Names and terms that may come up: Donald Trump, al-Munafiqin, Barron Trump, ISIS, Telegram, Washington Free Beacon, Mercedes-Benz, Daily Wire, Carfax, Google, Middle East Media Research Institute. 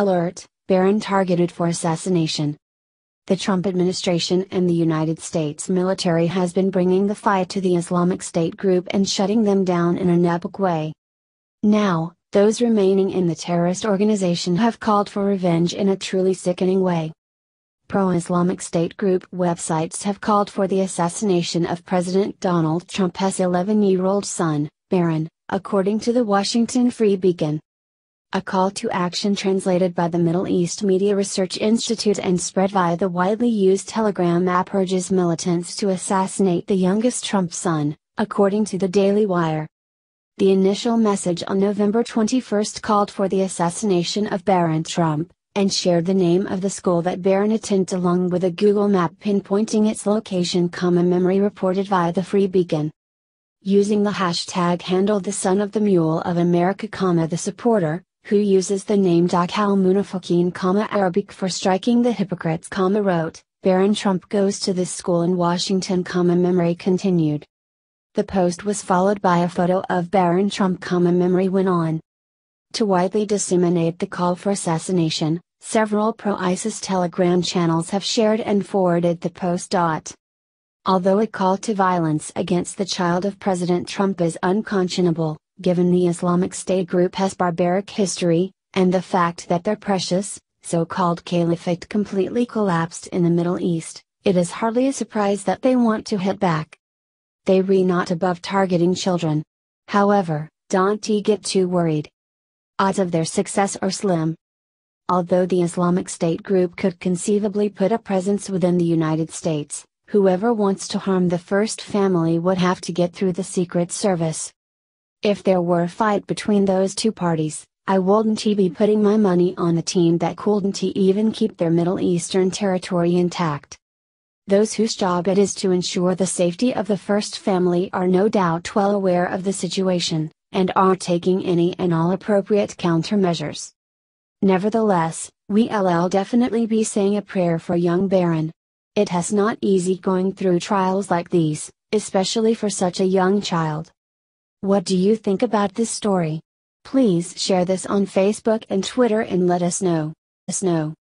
Alert, Barron targeted for assassination. The Trump administration and the United States military has been bringing the fight to the Islamic State group and shutting them down in an epic way. Now, those remaining in the terrorist organization have called for revenge in a truly sickening way. Pro-Islamic State group websites have called for the assassination of President Donald Trump's 11-year-old son, Barron, according to the Washington Free Beacon. A call to action translated by the Middle East Media Research Institute and spread via the widely used Telegram app urges militants to assassinate the youngest Trump son, according to the Daily Wire. The initial message on November 21 called for the assassination of Barron Trump, and shared the name of the school that Barron attended along with a Google map pinpointing its location, memory reported via the Free Beacon. Using the hashtag handle the son of the mule of America, the supporter, who uses the name al-Munafiqin, Arabic for striking the hypocrites, wrote, "Barron Trump goes to this school in Washington," memory continued. The post was followed by a photo of Barron Trump, memory went on. To widely disseminate the call for assassination, several pro-ISIS Telegram channels have shared and forwarded the post. Although a call to violence against the child of President Trump is unconscionable, given the Islamic State group's barbaric history, and the fact that their precious, so-called caliphate completely collapsed in the Middle East, it is hardly a surprise that they want to hit back. They re not above targeting children. However, don't get too worried. Odds of their success are slim. Although the Islamic State group could conceivably put a presence within the United States, whoever wants to harm the first family would have to get through the Secret Service. If there were a fight between those two parties, I wouldn't be putting my money on the team that couldn't even keep their Middle Eastern territory intact. Those whose job it is to ensure the safety of the first family are no doubt well aware of the situation, and are taking any and all appropriate countermeasures. Nevertheless, we'll definitely be saying a prayer for young Barron. It has not easy going through trials like these, especially for such a young child. What do you think about this story? Please share this on Facebook and Twitter and let us know.